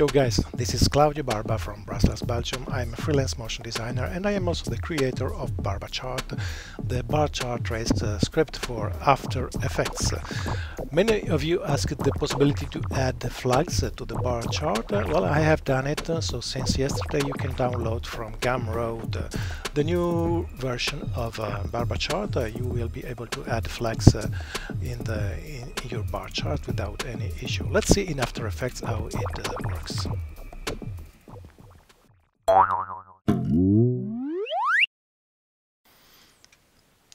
Yo guys, this is Claudio Barba from Brussels, Belgium. I'm a freelance motion designer and I am also the creator of BarbaChart, the bar chart traced script for After Effects. Many of you asked the possibility to add flags to the bar chart. Well, I have done it, so since yesterday you can download from Gumroad the new version of BarbaChart. You will be able to add flags in your bar chart without any issue. Let's see in After Effects how it works.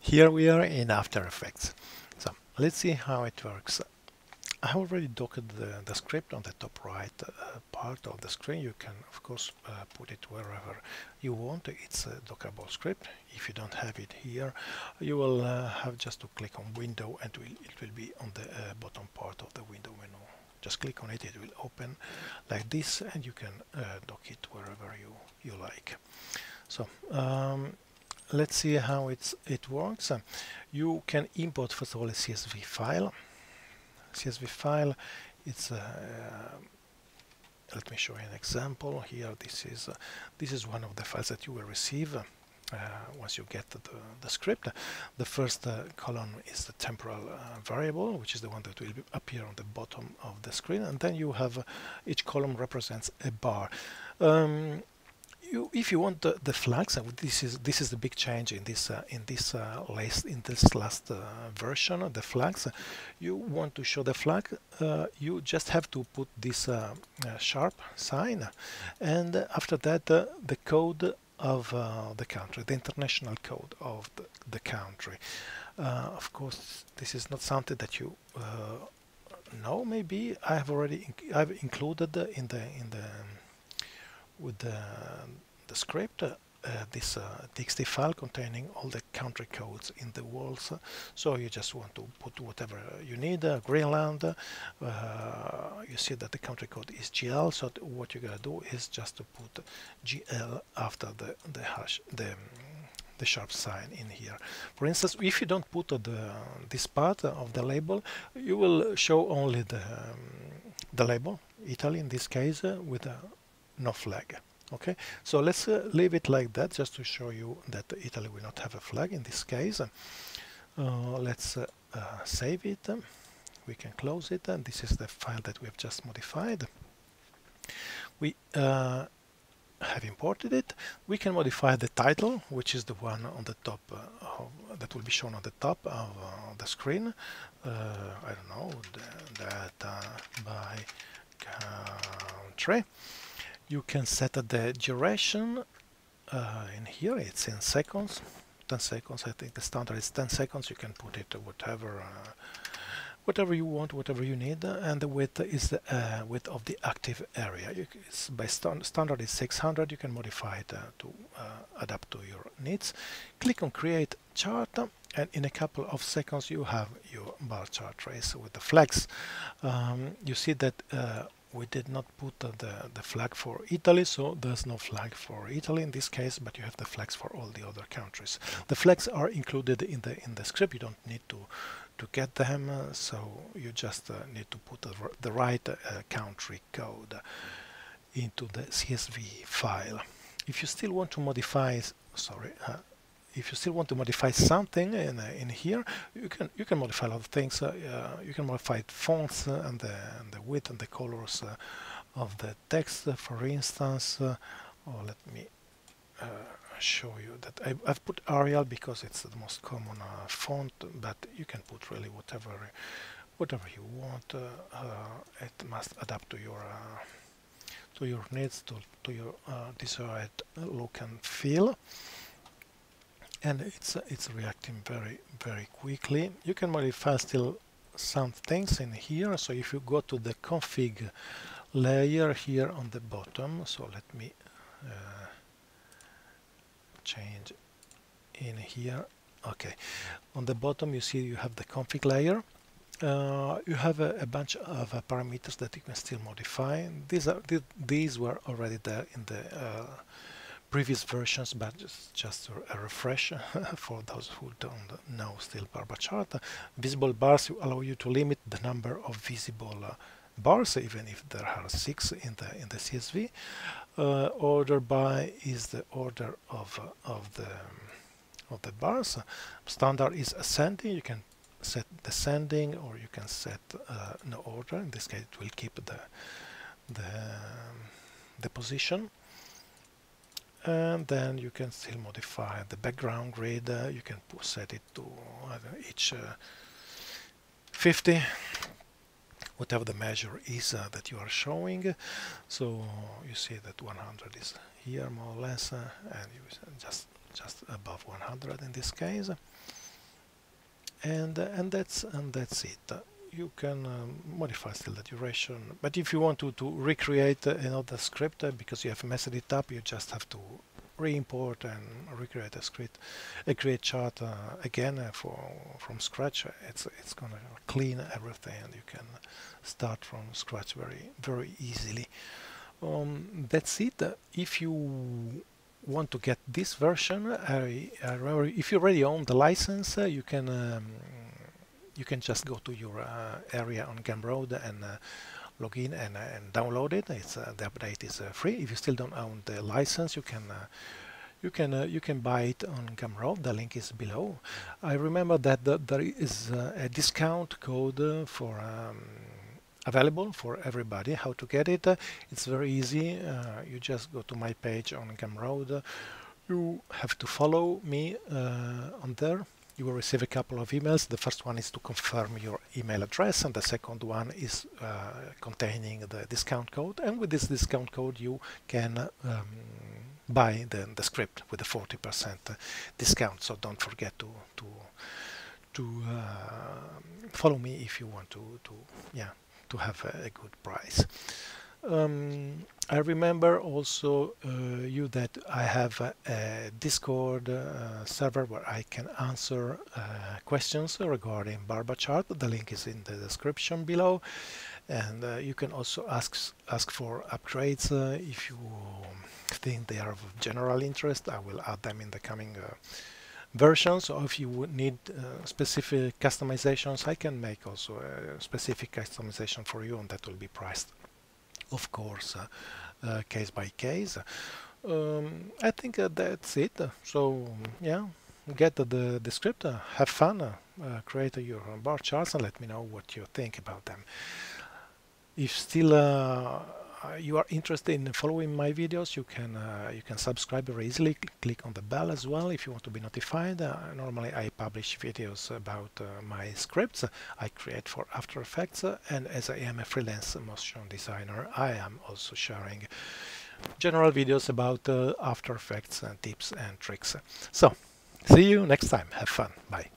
Here we are in After Effects. So let's see how it works. I already docked the script on the top right part of the screen. You can of course put it wherever you want. It's a dockable script. If you don't have it here, you will have just to click on window and it will be on the bottom part of the window menu. Just click on it, it will open like this and you can dock it wherever you like. So let's see how it works. You can import first of all a CSV file. CSV file, it's let me show you an example here. This is one of the files that you will receive once you get the script. The first column is the temporal variable, which is the one that will appear on the bottom of the screen, and then you have each column represents a bar. If you want the flags, this is the big change in this last version. The flags, you want to show the flag, you just have to put this sharp sign, and after that the code of the country, the international code of the country. Of course, this is not something that you know. Maybe I have already I've included with the script this txt file containing all the country codes in the world. So you just want to put whatever you need. Greenland. You see that the country code is GL. So what you're gonna do is just to put GL after the hash, the sharp sign in here. For instance, if you don't put this part of the label, you will show only the label Italy in this case with no flag. Okay, so let's leave it like that just to show you that Italy will not have a flag in this case. Let's save it. We can close it, and this is the file that we have just modified. We have imported it. We can modify the title, which is the one on the top that will be shown on the top of the screen. I don't know, data by country. You can set the duration in here. It's in seconds, 10 seconds. I think the standard is 10 seconds. You can put it whatever, whatever you want, whatever you need. And the width is the width of the active area. It's by standard is 600. You can modify it to adapt to your needs. Click on Create Chart, and in a couple of seconds you have your bar chart trace with the flags. You see that. We did not put the flag for Italy, so there's no flag for Italy in this case, but you have the flags for all the other countries. The flags are included in the script. You don't need to get them, so you just need to put the right country code into the CSV file. If you still want to modify, if you still want to modify something in here, you can modify a lot of things. You can modify fonts and the width and the colors of the text, for instance. Or let me show you that I've put Arial because it's the most common font, but you can put really whatever you want. It must adapt to your needs, to your desired look and feel. And it's reacting very quickly. You can modify still some things in here. So if you go to the config layer here on the bottom, so let me change in here. Okay, on the bottom you see you have the config layer. You have a bunch of parameters that you can still modify. These were already there in the previous versions, but just a refresh for those who don't know still BarbaChart. Visible bars allow you to limit the number of visible bars, even if there are 6 in the CSV. Order by is the order of the bars. Standard is ascending. You can set descending, or you can set no order. In this case, it will keep the position. And then you can still modify the background grid. You can set it to each 50, whatever the measure is that you are showing. So you see that 100 is here, more or less, and you just above 100 in this case. And that's it. You can modify still the duration, but if you want to recreate another script because you have messed it up, you just have to re-import and recreate a script, create chart again from scratch. It's gonna clean everything, and you can start from scratch very easily. That's it. If you want to get this version, I remember, if you already own the license, you can just go to your area on Gumroad and log in and download it. It's the update is free. If you still don't own the license, you can buy it on Gumroad. The link is below. I remember that there is a discount code for available for everybody. How to get it? It's very easy. You just go to my page on Gumroad. You have to follow me on there. You will receive a couple of emails. The first one is to confirm your email address, and the second one is containing the discount code. And with this discount code, you can buy the script with a 40% discount. So don't forget to follow me if you want to have a good price. I remember also you that I have a Discord server where I can answer questions regarding BarbaChart. The link is in the description below, and you can also ask for upgrades if you think they are of general interest. I will add them in the coming versions. Or if you would need specific customizations, I can make also a specific customization for you, and that will be priced, of course, case by case. I think that's it. So yeah, get the script, have fun, create your bar charts, and let me know what you think about them. If still you are interested in following my videos, you can subscribe very easily. Click on the bell as well if you want to be notified. Normally I publish videos about my scripts I create for After Effects, and as I am a freelance motion designer, I am also sharing general videos about After Effects and tips and tricks. So see you next time. Have fun. Bye.